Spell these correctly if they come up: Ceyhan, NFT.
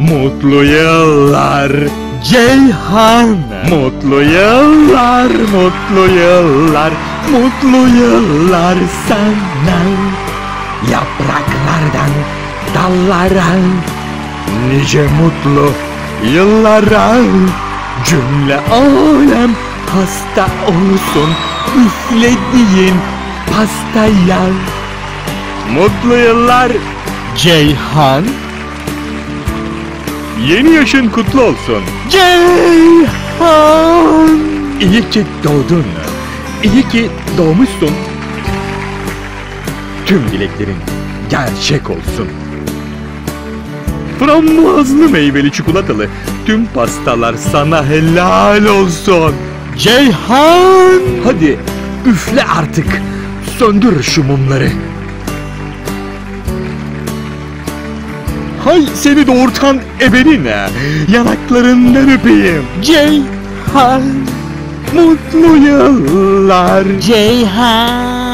Mutlu yıllar Ceyhan, mutlu yıllar, mutlu yıllar, mutlu yıllar sana. Yapraklardan dallara, nice mutlu yıllara. Cümle alem hasta olsun üflediğin pastaya. Mutlu yıllar Ceyhan, yeni yaşın kutlu olsun Ceyhan. İyi ki doğdun, iyi ki doğmuşsun. Tüm dileklerin gerçek olsun. Frambuazlı meyveli çikolatalı tüm pastalar sana helal olsun Ceyhan. Hadi üfle artık, söndür şu mumları. Hay seni doğurtan ebenine yanaklarından öpeyim Ceyhan. Mutlu yıllar Ceyhan.